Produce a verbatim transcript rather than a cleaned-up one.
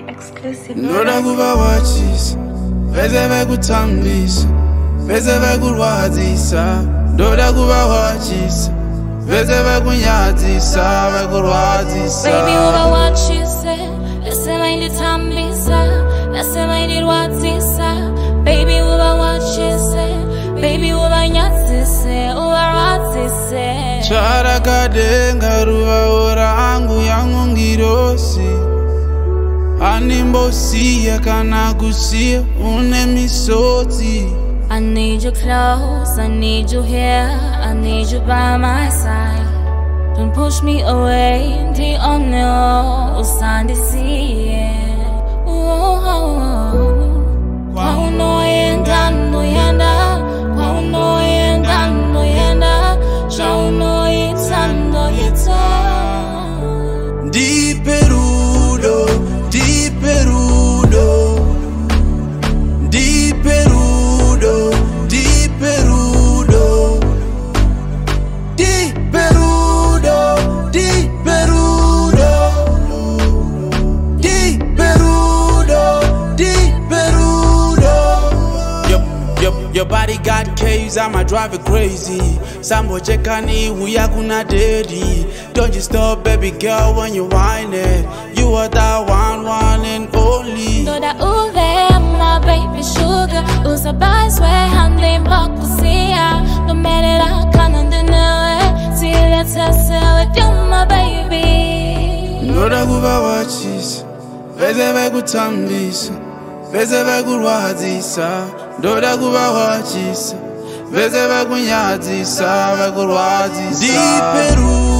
very exclusive. No da guva watches, meze ve gutambish, meze ve gurwadisa. No da guva watches, meze ve gunyadisa, ve gurwadisa. Baby uva watches, meze ve nditambisa, meze ve ndirwadisa. Baby uva watches, baby uva nyadisa, uva radisa. Chara kadenga ruva orangu yangungirosi. Animbosia, canagusia, unemisoti. I need your clothes, I need your hair, I need you by my side. Don't push me away, the unknown, Sunday sea. Oh, oh, oh. Qual no enda, no enda, qual no enda, no enda, qual no enda, no enda. Di Peru. Di Perudo, di Perudo, di Perudo, di Perudo, di Perudo, di Perudo, di Perudo. Your, your, your body got caves, I'ma drive it crazy. Sambo chekani, we are gonna daddy. Don't you stop, baby girl, when you whine it. You are that one, one and only. No da uve, my baby sugar. Usa bias where handling block kusia. No matter I can't deny it. See that's how sell it, you're my baby. No da guva watches, veze ve gutambis, veze ve gurwadisa. No da guva watches, veze ve gunyadisa, ve gurwadisa. Di Peru.